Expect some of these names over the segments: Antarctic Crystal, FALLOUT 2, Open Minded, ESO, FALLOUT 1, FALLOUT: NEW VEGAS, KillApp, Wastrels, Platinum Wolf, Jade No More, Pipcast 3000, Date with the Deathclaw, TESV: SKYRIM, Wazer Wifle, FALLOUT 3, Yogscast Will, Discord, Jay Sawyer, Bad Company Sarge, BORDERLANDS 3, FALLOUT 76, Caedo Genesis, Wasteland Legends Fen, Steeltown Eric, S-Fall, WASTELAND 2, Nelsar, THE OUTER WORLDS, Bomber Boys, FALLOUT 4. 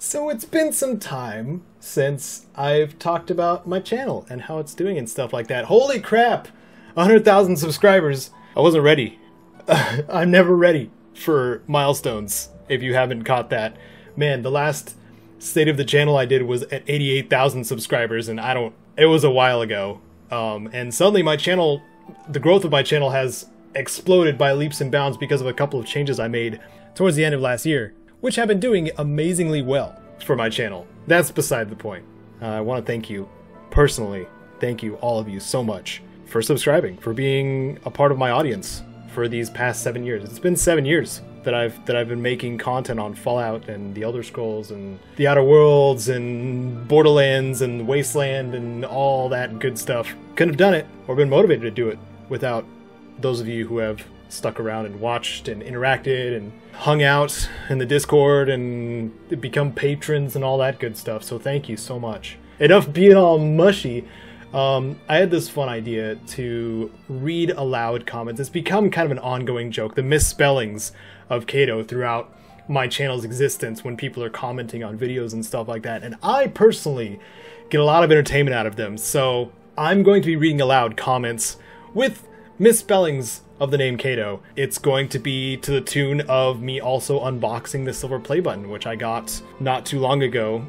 So it's been some time since I've talked about my channel and how it's doing and stuff like that. Holy crap! 100,000 subscribers! I wasn't ready. I'm never ready for milestones, if you haven't caught that. Man, the last state of the channel I did was at 88,000 subscribers, and it was a while ago. And suddenly my channel, the growth of my channel has exploded by leaps and bounds because of a couple of changes I made towards the end of last year, which have been doing amazingly well for my channel. That's beside the point. I want to thank you personally. Thank you, all of you, so much for subscribing, for being a part of my audience for these past 7 years. It's been 7 years that I've been making content on Fallout and the Elder Scrolls and the Outer Worlds and Borderlands and Wasteland and all that good stuff. Couldn't have done it or been motivated to do it without those of you who have stuck around and watched and interacted and hung out in the Discord and become patrons and all that good stuff. So thank you so much. Enough being all mushy. I had this fun idea to read aloud comments. It's become kind of an ongoing joke, the misspellings of Caedo throughout my channel's existence when people are commenting on videos and stuff like that. And I personally get a lot of entertainment out of them. So I'm going to be reading aloud comments with misspellings of the name Caedo. It's going to be to the tune of me also unboxing the silver play button, which I got not too long ago.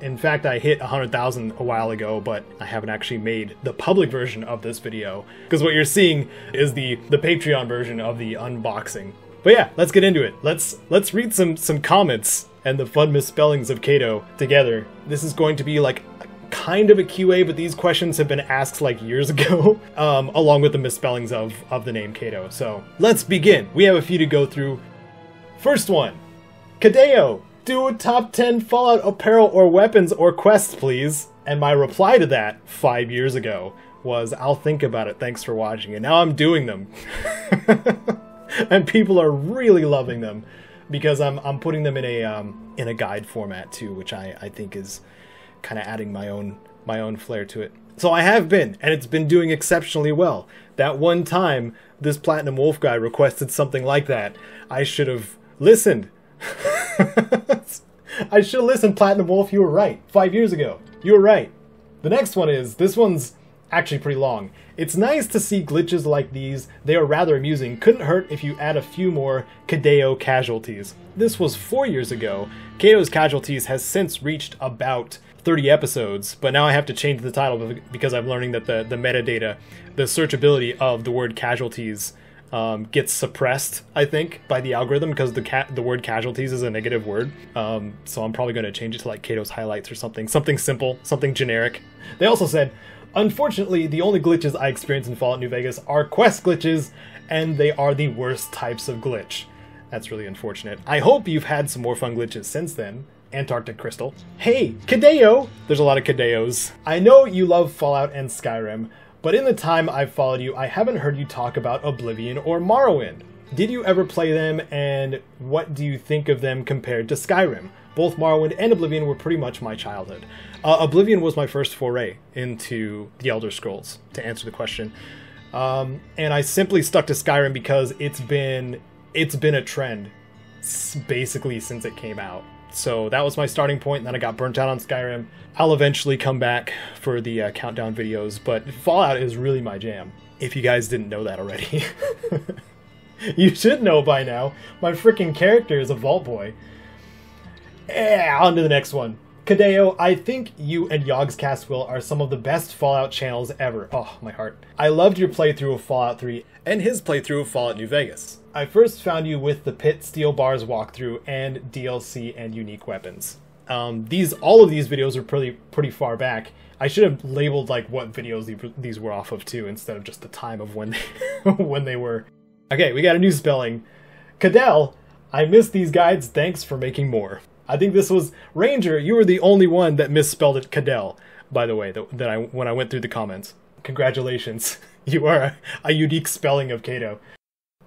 In fact, I hit 100,000 a while ago, but I haven't actually made the public version of this video, because what you're seeing is the Patreon version of the unboxing. But yeah, let's get into it. Let's read some comments and the fun misspellings of Caedo together. This is going to be like kind of a QA, but these questions have been asked like years ago, along with the misspellings of the name Caedo. So let's begin. We have a few to go through. First one, Caedo, do a top 10 Fallout apparel or weapons or quests, please. And my reply to that 5 years ago was, I'll think about it. Thanks for watching. And now I'm doing them. And people are really loving them because I'm putting them in a guide format too, which I think is kind of adding my own flair to it. So I have been, and it's been doing exceptionally well. That one time this Platinum Wolf guy requested something like that, I should have listened. I should have listened, Platinum Wolf. You were right. 5 years ago. You were right. The next one is, this one's actually pretty long. It's nice to see glitches like these. They are rather amusing. Couldn't hurt if you add a few more Caedo casualties. This was 4 years ago. Caedo's casualties has since reached about 30 episodes, but now I have to change the title because I'm learning that the metadata, the searchability of the word casualties gets suppressed, I think, by the algorithm, because the word casualties is a negative word. So I'm probably going to change it to like Caedo's highlights or something. Something simple, something generic. They also said, unfortunately, the only glitches I experience in Fallout New Vegas are quest glitches, and they are the worst types of glitch. That's really unfortunate. I hope you've had some more fun glitches since then. Antarctic Crystal. Hey, Caedo! There's a lot of Caedos. I know you love Fallout and Skyrim, but in the time I've followed you, I haven't heard you talk about Oblivion or Morrowind. Did you ever play them, and what do you think of them compared to Skyrim? Both Morrowind and Oblivion were pretty much my childhood. Oblivion was my first foray into the Elder Scrolls, to answer the question. And I simply stuck to Skyrim because it's been a trend basically since it came out. So that was my starting point, and then I got burnt out on Skyrim. I'll eventually come back for the countdown videos, but Fallout is really my jam, if you guys didn't know that already. You should know by now. My freaking character is a Vault Boy. On to the next one. Caedo, I think you and Yogscast Will are some of the best Fallout channels ever. Oh, my heart. I loved your playthrough of Fallout 3 and his playthrough of Fallout New Vegas. I first found you with the Pit Steel Bars walkthrough and DLC and unique weapons. All of these videos are pretty far back. I should have labeled like what videos these were off of too, instead of just the time of when they, when they were. Okay, we got a new spelling. Cadell, I missed these guides. Thanks for making more. I think this was Ranger. You were the only one that misspelled it Cadell, by the way, when I went through the comments. Congratulations. You are a unique spelling of Caedo.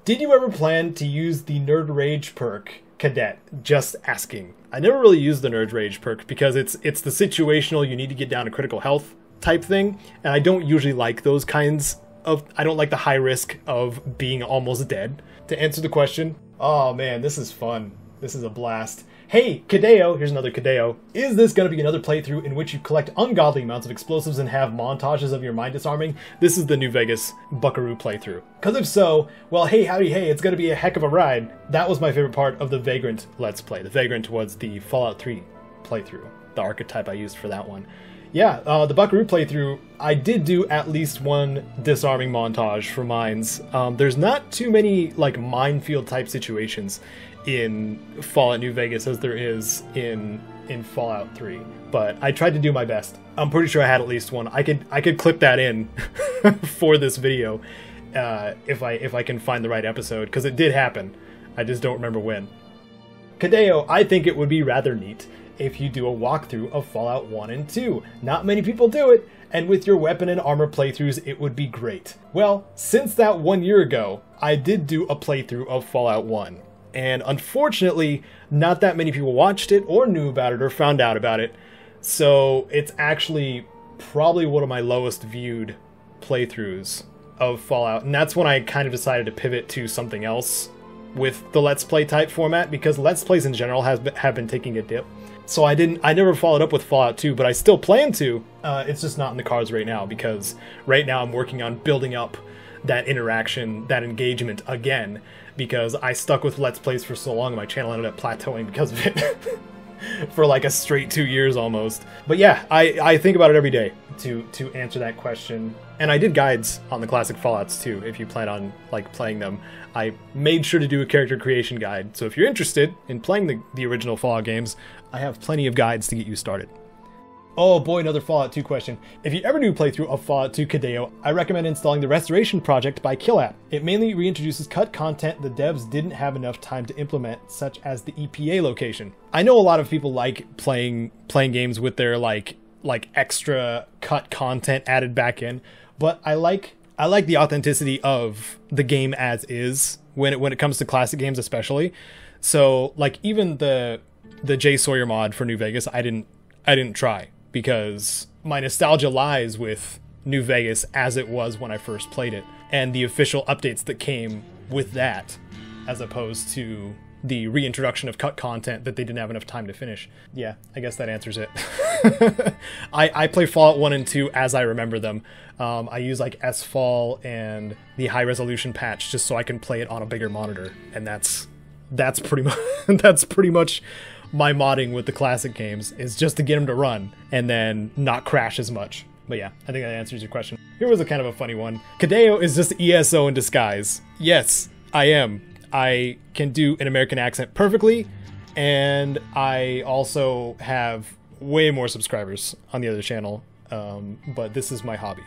Did you ever plan to use the Nerd Rage perk, Cadet? Just asking. I never really used the Nerd Rage perk because it's the situational, you need to get down to critical health type thing, and I don't usually like those kinds of, I don't like the high risk of being almost dead. To answer the question, oh man, this is fun. This is a blast. hey, Caedo, here's another Caedo, is this going to be another playthrough in which you collect ungodly amounts of explosives and have montages of your mind disarming? This is the New Vegas Buckaroo playthrough. Because if so, well, hey, howdy, hey, it's going to be a heck of a ride. That was my favorite part of the Vagrant Let's Play. The Vagrant was the Fallout 3 playthrough, the archetype I used for that one. Yeah, the Buckaroo playthrough, I did do at least one disarming montage for mines. There's not too many, like, minefield type situations in Fallout New Vegas as there is in Fallout 3, but I tried to do my best. I'm pretty sure I had at least one. I could clip that in for this video if I can find the right episode, because it did happen. I just don't remember when. Caedo, I think it would be rather neat if you do a walkthrough of Fallout 1 and 2. Not many people do it, and with your weapon and armor playthroughs, it would be great. Well, since that 1 year ago, I did do a playthrough of Fallout 1, and unfortunately, not that many people watched it or knew about it or found out about it, so it's actually probably one of my lowest viewed playthroughs of Fallout, and that's when I kind of decided to pivot to something else with the Let's Play type format, because Let's Plays in general have been taking a dip. So I never followed up with Fallout 2, but I still plan to. It's just not in the cards right now, because right now I'm working on building up that interaction, that engagement again, because I stuck with Let's Plays for so long and my channel ended up plateauing because of it for like a straight 2 years almost. But yeah, I think about it every day to answer that question. And I did guides on the classic Fallouts too, if you plan on like playing them. I made sure to do a character creation guide, so if you're interested in playing the original Fallout games, I have plenty of guides to get you started. Oh boy, another Fallout 2 question. If you ever do a playthrough of Fallout 2 Caedo, I recommend installing the Restoration Project by KillApp. It mainly reintroduces cut content the devs didn't have enough time to implement, such as the EPA location. I know a lot of people like playing games with their like extra cut content added back in, but I like the authenticity of the game as is when it comes to classic games especially. So like even the Jay Sawyer mod for New Vegas, I didn't try, because my nostalgia lies with New Vegas as it was when I first played it, and the official updates that came with that, as opposed to the reintroduction of cut content that they didn't have enough time to finish. Yeah, I guess that answers it. I play Fallout 1 and 2 as I remember them. I use like S-Fall and the high resolution patch just so I can play it on a bigger monitor, and that's pretty much my modding with the classic games, is just to get them to run and then not crash as much. But yeah, I think that answers your question. Here was a kind of a funny one. Caedo is just ESO in disguise. Yes, I am. I can do an American accent perfectly, and I also have way more subscribers on the other channel, but this is my hobby.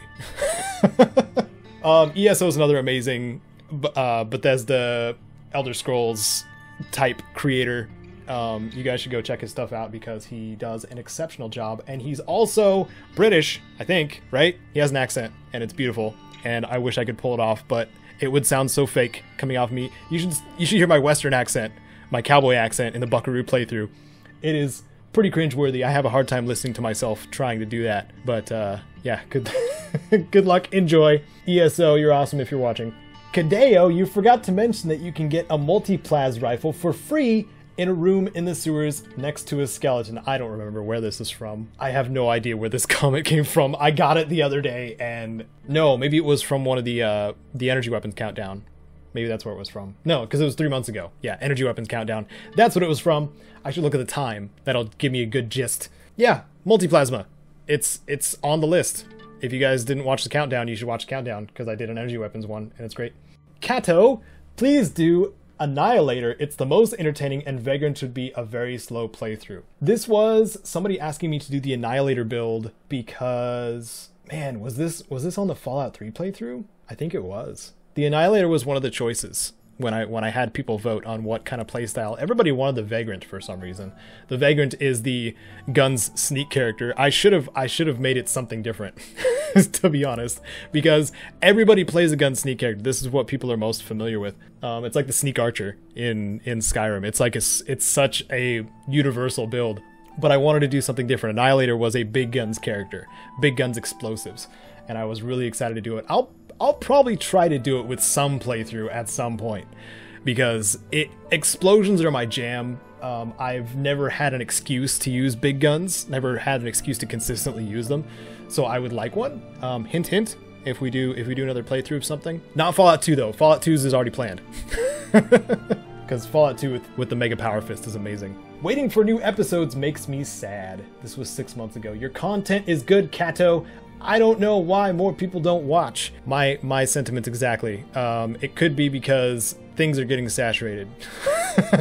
ESO is another amazing Bethesda Elder Scrolls type creator. You guys should go check his stuff out, because he does an exceptional job, and he's also British, I think, right? He has an accent, and it's beautiful, and I wish I could pull it off, but it would sound so fake coming off me. You should hear my Western accent, my cowboy accent in the Buckaroo playthrough. It is pretty cringeworthy. I have a hard time listening to myself trying to do that, but yeah, good luck, enjoy. ESO, you're awesome if you're watching. Caedo, you forgot to mention that you can get a multi-plaz rifle for free in a room in the sewers next to a skeleton. I don't remember where this is from. I have no idea where this comment came from. I got it the other day, and no, maybe it was from one of the energy weapons countdown. Maybe that's where it was from. No, because it was 3 months ago. Yeah, energy weapons countdown. That's what it was from. I should look at the time. That'll give me a good gist. Yeah, multiplasma. It's on the list. If you guys didn't watch the countdown, you should watch the countdown, because I did an energy weapons one, and it's great. Caedo, please do Annihilator, it's the most entertaining, and Vagrant would be a very slow playthrough. This was somebody asking me to do the Annihilator build because, man, was this on the Fallout 3 playthrough? I think it was. The Annihilator was one of the choices when I had people vote on what kind of playstyle. Everybody wanted the Vagrant for some reason. The Vagrant is the guns sneak character. I should have made it something different, to be honest, because everybody plays a gun sneak character. This is what people are most familiar with. It's like the sneak archer in Skyrim. It's such a universal build, but I wanted to do something different. Annihilator was a big guns character, big guns explosives, and I was really excited to do it. I'll probably try to do it with some playthrough at some point, because explosions are my jam. I've never had an excuse to use big guns, never had an excuse to consistently use them, so I would like one. Hint, hint. If we do another playthrough of something, not Fallout 2 though. Fallout 2's is already planned. Because Fallout 2 with the Mega Power Fist is amazing. Waiting for new episodes makes me sad. This was 6 months ago. Your content is good, Caedo. I don't know why more people don't watch. My sentiments exactly. It could be because things are getting saturated.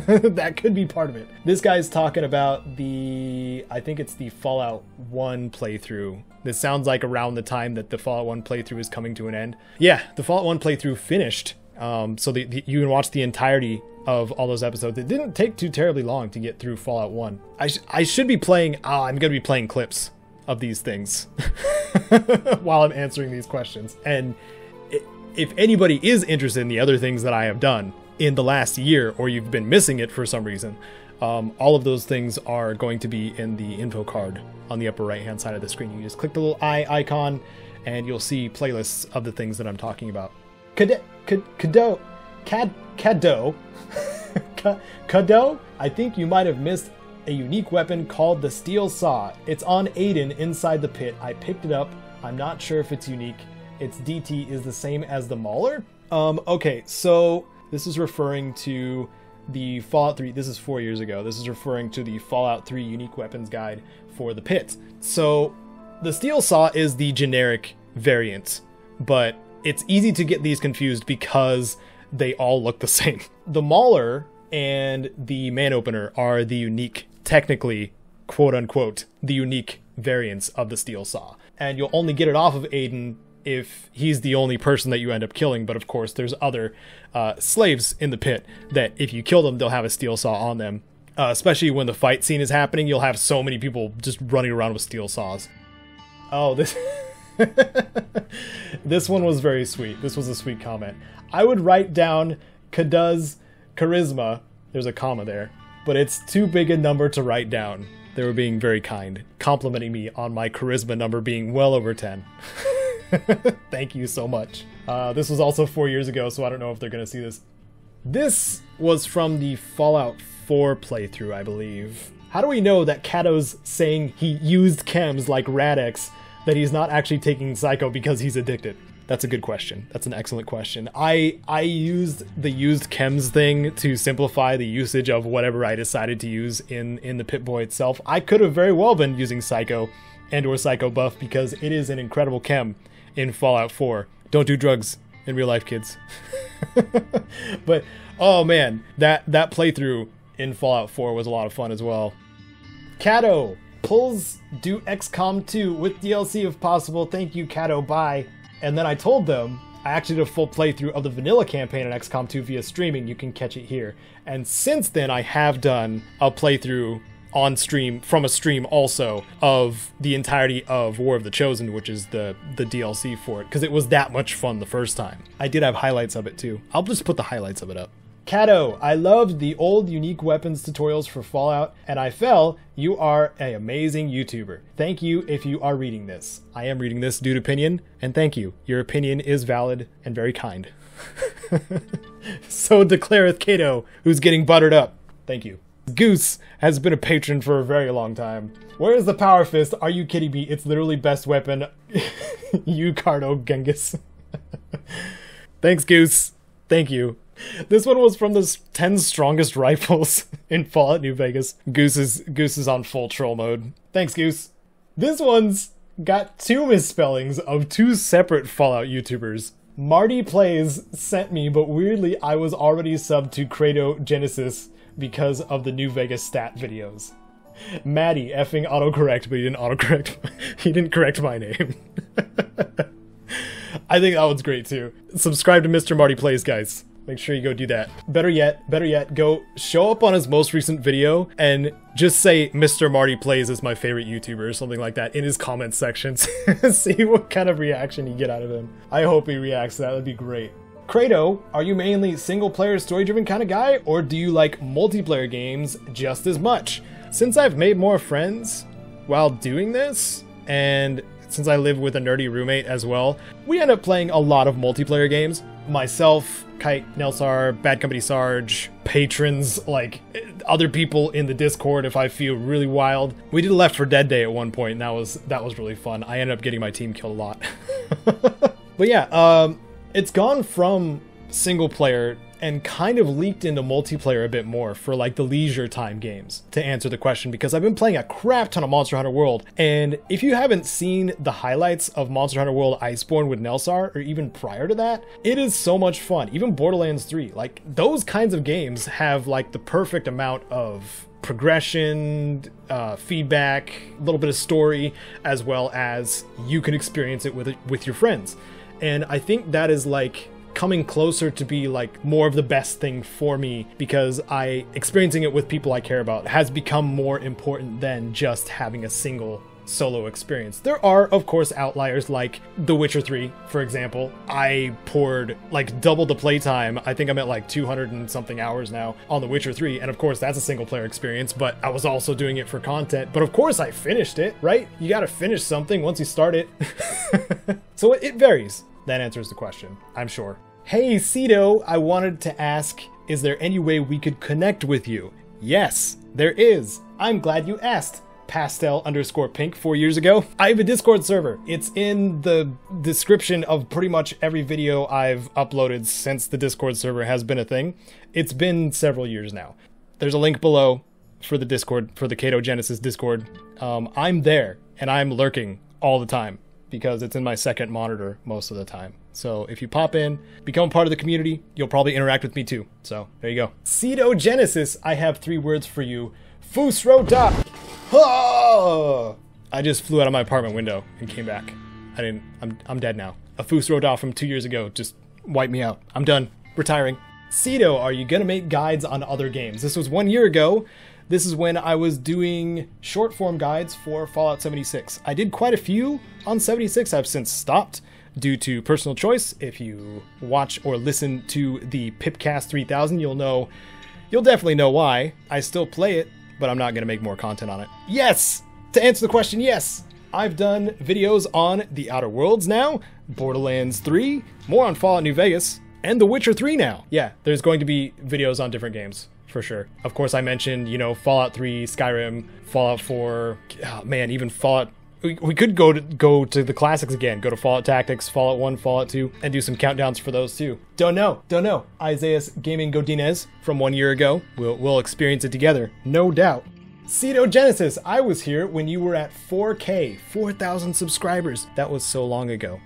That could be part of it. This guy's talking about the, I think it's the Fallout 1 playthrough. This sounds like around the time that the Fallout 1 playthrough is coming to an end. Yeah, the Fallout 1 playthrough finished. So you can watch the entirety of all those episodes. It didn't take too terribly long to get through Fallout 1. I should be playing, I'm gonna be playing clips of these things while I'm answering these questions. And if anybody is interested in the other things that I have done in the last year, or you've been missing it for some reason, all of those things are going to be in the info card on the upper right hand side of the screen. You just click the little eye icon and you'll see playlists of the things that I'm talking about. Caedo, I think you might have missed a unique weapon called the Steel Saw. It's on Aiden inside the pit. I picked it up. I'm not sure if it's unique. Its DT is the same as the Mauler. Okay, so this is referring to the Fallout 3. This is 4 years ago. This is referring to the Fallout 3 unique weapons guide for the pit. So the Steel Saw is the generic variant, but it's easy to get these confused because they all look the same. The Mauler and the Man Opener are the unique, technically, quote unquote, the unique variants of the Steel Saw. And you'll only get it off of Aiden if he's the only person that you end up killing. But of course, there's other slaves in the pit that if you kill them, they'll have a Steel Saw on them. Especially when the fight scene is happening, you'll have so many people just running around with Steel Saws. Oh, this... This one was very sweet. This was a sweet comment. I would write down Caedo's charisma. There's a comma there, but it's too big a number to write down. They were being very kind, complimenting me on my charisma number being well over 10. Thank you so much. This was also 4 years ago, so I don't know if they're gonna see this. This was from the Fallout 4 playthrough, I believe. How do we know that Caedo's saying he used chems like Radix, that he's not actually taking Psycho because he's addicted? That's a good question. That's an excellent question. I used the used chems thing to simplify the usage of whatever I decided to use in the Pit Boy itself. I could have very well been using Psycho and or Psycho Buff because it is an incredible chem in Fallout 4. Don't do drugs in real life, kids. But, oh man, that playthrough in Fallout 4 was a lot of fun as well. Caedo! Pulls do XCOM 2 with DLC if possible. Thank you, Caedo. Bye. And then I told them I actually did a full playthrough of the vanilla campaign in XCOM 2 via streaming. You can catch it here. And since then, I have done a playthrough on stream, from a stream also, of the entirety of War of the Chosen, which is the DLC for it, because it was that much fun the first time. I did have highlights of it too. I'll just put the highlights of it up. Caedo, I loved the old unique weapons tutorials for Fallout, and I fell. You are an amazing YouTuber. Thank you if you are reading this. I am reading this due to opinion, and thank you. Your opinion is valid and very kind. So declareth Caedo, who's getting buttered up. Thank you. Goose has been a patron for a very long time. Where is the Power Fist? Are you kidding me? It's literally best weapon. You, Caedo Genghis. Thanks, Goose. Thank you. This one was from the 10 strongest rifles in Fallout New Vegas. Goose is on full troll mode. Thanks, Goose. This one's got two misspellings of two separate Fallout YouTubers. Marty Plays sent me, but weirdly I was already subbed to Caedo Genesis because of the New Vegas stat videos. Maddie effing autocorrect, but he didn't autocorrect. He didn't correct my name. I think that one's great too. Subscribe to Mr. Marty Plays, guys. Make sure you go do that. Better yet, go show up on his most recent video and just say Mr. Marty Plays is my favorite YouTuber or something like that in his comment sections. See what kind of reaction you get out of him. I hope he reacts to that. That'd be great. Caedo, are you mainly single player story driven kind of guy, or do you like multiplayer games just as much? Since I've made more friends while doing this, and since I live with a nerdy roommate as well, we end up playing a lot of multiplayer games. Myself, Kite, Nelsar, Bad Company Sarge, patrons, like other people in the Discord if I feel really wild. We did Left 4 Dead Day at one point, and that was really fun. I ended up getting my team killed a lot. But yeah, it's gone from single player and kind of leaked into multiplayer a bit more for like the leisure time games, to answer the question, because I've been playing a crap ton of Monster Hunter World. And if you haven't seen the highlights of Monster Hunter World Iceborne with Nelsar, or even prior to that, it is so much fun. Even Borderlands 3, like those kinds of games have like the perfect amount of progression, feedback, a little bit of story, as well as you can experience it with your friends. And I think that is like coming closer to be like more of the best thing for me, because I experiencing it with people I care about has become more important than just having a single solo experience. There are of course outliers, like The Witcher 3, for example. I poured like double the playtime. I think I'm at like 200 and something hours now on The Witcher 3, and of course that's a single player experience, but I was also doing it for content. But of course I finished it, right? You gotta finish something once you start it. So it varies. That answers the question, I'm sure. Hey, Caedo, I wanted to ask, is there any way we could connect with you? Yes, there is. I'm glad you asked. Pastel_pink 4 years ago. I have a Discord server. It's in the description of pretty much every video I've uploaded since the Discord server has been a thing. It's been several years now. There's a link below for the Discord, for the Caedo Genesis Discord. I'm there and I'm lurking all the time, because it's in my second monitor most of the time. So if you pop in, become part of the community, you'll probably interact with me too. So there you go. Caedo Genesis, I have 3 words for you. Fusroda. Oh! I just flew out of my apartment window and came back. I didn't, I'm dead now. A Fusroda from 2 years ago just wiped me out. I'm done, retiring. Caedo, are you gonna make guides on other games? This was 1 year ago. This is when I was doing short form guides for Fallout 76. I did quite a few on 76. I've since stopped due to personal choice. If you watch or listen to the Pipcast 3000, you'll definitely know why. I still play it, but I'm not gonna make more content on it. Yes, to answer the question, yes. I've done videos on The Outer Worlds now, Borderlands 3, more on Fallout New Vegas, and The Witcher 3 now. Yeah, there's going to be videos on different games. For sure. Of course, I mentioned, you know, Fallout 3, Skyrim, Fallout 4, oh man, even Fallout... We could go to the classics again, go to Fallout Tactics, Fallout 1, Fallout 2, and do some countdowns for those too. Don't know. Isaias Gaming Godinez from 1 year ago. We'll experience it together, no doubt. Caedo Genesis, I was here when you were at 4K, 4,000 subscribers. That was so long ago.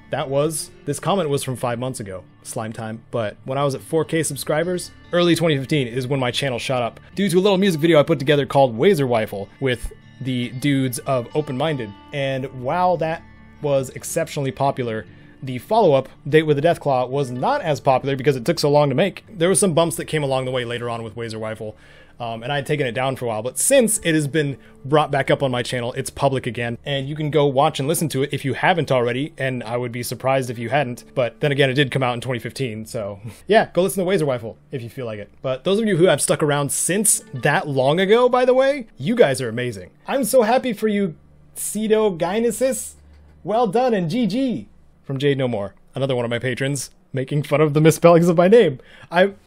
This comment was from 5 months ago, slime time. But when I was at 4K subscribers, early 2015 is when my channel shot up due to a little music video I put together called Wazer Wifle with the dudes of Open Minded. And while that was exceptionally popular, the follow-up, Date with the Deathclaw, was not as popular because it took so long to make. There were some bumps that came along the way later on with Wazer Wifle, and I had taken it down for a while. But since it has been brought back up on my channel, it's public again, and you can go watch and listen to it if you haven't already, and I would be surprised if you hadn't. But then again, it did come out in 2015, so yeah, go listen to Wazer Wifle if you feel like it. But those of you who have stuck around since that long ago, by the way, you guys are amazing. I'm so happy for you, Caedo Genesis. Well done and GG. From Jade No More, another one of my patrons, making fun of the misspellings of my name.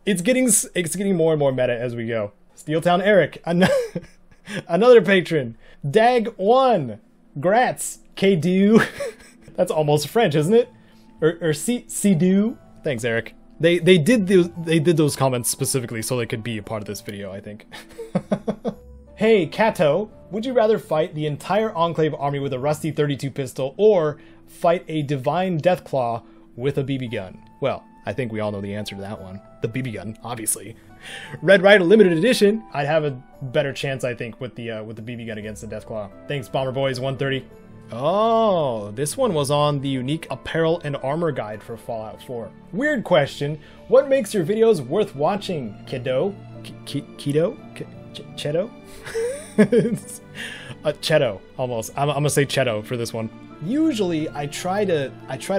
It's getting more and more meta as we go. Steeltown Eric, another patron. Dag1, Gratz, Caedo. That's almost French, isn't it? Or Caedo. Thanks, Eric. They did those comments specifically so they could be a part of this video, I think. Hey, Cato, would you rather fight the entire Enclave army with a rusty 32 pistol or fight a divine Deathclaw with a BB gun? Well, I think we all know the answer to that one. The BB gun, obviously. Red Rider Limited Edition. I'd have a better chance, I think, with the BB gun against the Deathclaw. Thanks, Bomber Boys 130. Oh, this one was on the unique apparel and armor guide for Fallout 4. Weird question. What makes your videos worth watching, Caedo? Caedo? Cheeto? A Cheeto, almost. I'm gonna say Cheeto for this one. Usually I try to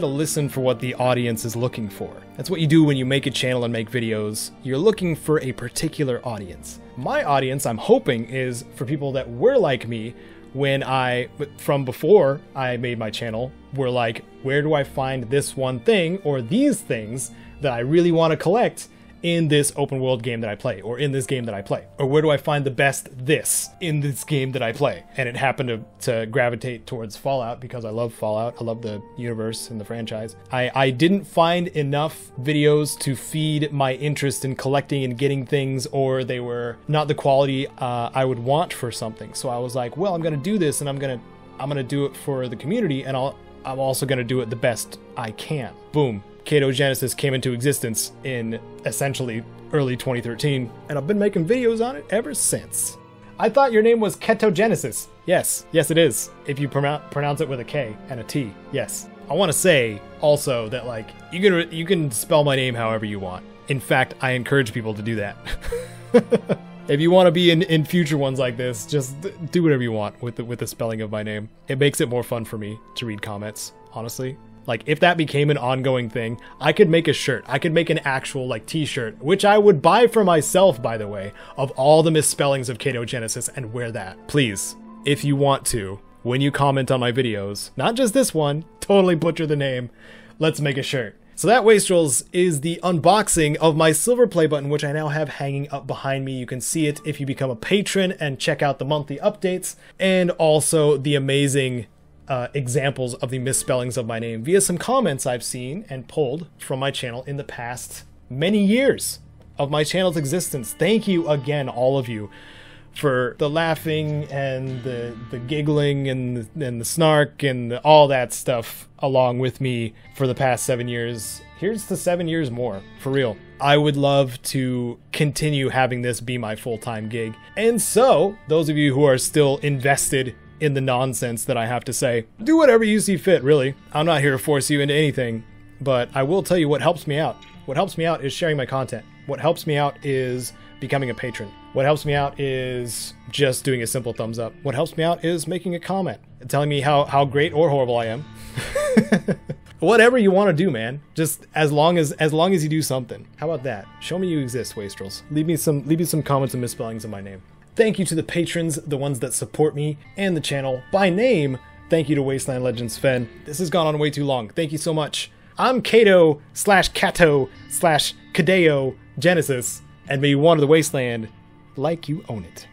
listen for what the audience is looking for. That's what you do when you make a channel and make videos. You're looking for a particular audience. My audience, I'm hoping, is for people that were like me, when I, from before I made my channel, were like, where do I find this one thing or these things that I really want to collect in this open world game that I play, or in this game that I play, or where do I find the best this in this game that I play? And it happened to gravitate towards Fallout, because I love Fallout. I love the universe and the franchise. I didn't find enough videos to feed my interest in collecting and getting things, or they were not the quality I would want for something. So I was like, well, I'm gonna do this, and I'm gonna do it for the community, and I'm also gonna do it the best I can. Boom. Caedo Genesis came into existence in essentially early 2013, and I've been making videos on it ever since. I thought your name was Caedo Genesis. Yes, yes it is. If you pronounce it with a K and a T, yes. I want to say also that, like, you can spell my name however you want. In fact, I encourage people to do that. If you want to be in future ones like this, just do whatever you want with the spelling of my name. It makes it more fun for me to read comments, honestly. Like, if that became an ongoing thing, I could make a shirt. I could make an actual, like, t-shirt, which I would buy for myself, by the way, of all the misspellings of Caedo Genesis, and wear that. Please, if you want to, when you comment on my videos, not just this one, totally butcher the name, let's make a shirt. So that, Wastrels, is the unboxing of my silver play button, which I now have hanging up behind me. You can see it if you become a patron and check out the monthly updates, and also the amazing examples of the misspellings of my name via some comments I've seen and pulled from my channel in the past many years of my channel's existence. Thank you again, all of you, for the laughing and the giggling and the snark and all that stuff along with me for the past 7 years. Here's to 7 years more, for real. I would love to continue having this be my full-time gig. And so, those of you who are still invested in the nonsense that I have to say, do whatever you see fit, really. I'm not here to force you into anything, but I will tell you what helps me out. What helps me out is sharing my content. What helps me out is becoming a patron. What helps me out is just doing a simple thumbs up. What helps me out is making a comment and telling me how great or horrible I am. Whatever you want to do, man. Just as long as you do something. How about that? Show me you exist, Wastrels. Leave me some comments and misspellings of my name. Thank you to the patrons, the ones that support me and the channel by name. Thank you to Wasteland Legends Fen. This has gone on way too long. Thank you so much. I'm Caedo/Cato/Cadeo Genesis, and may you wander the wasteland like you own it.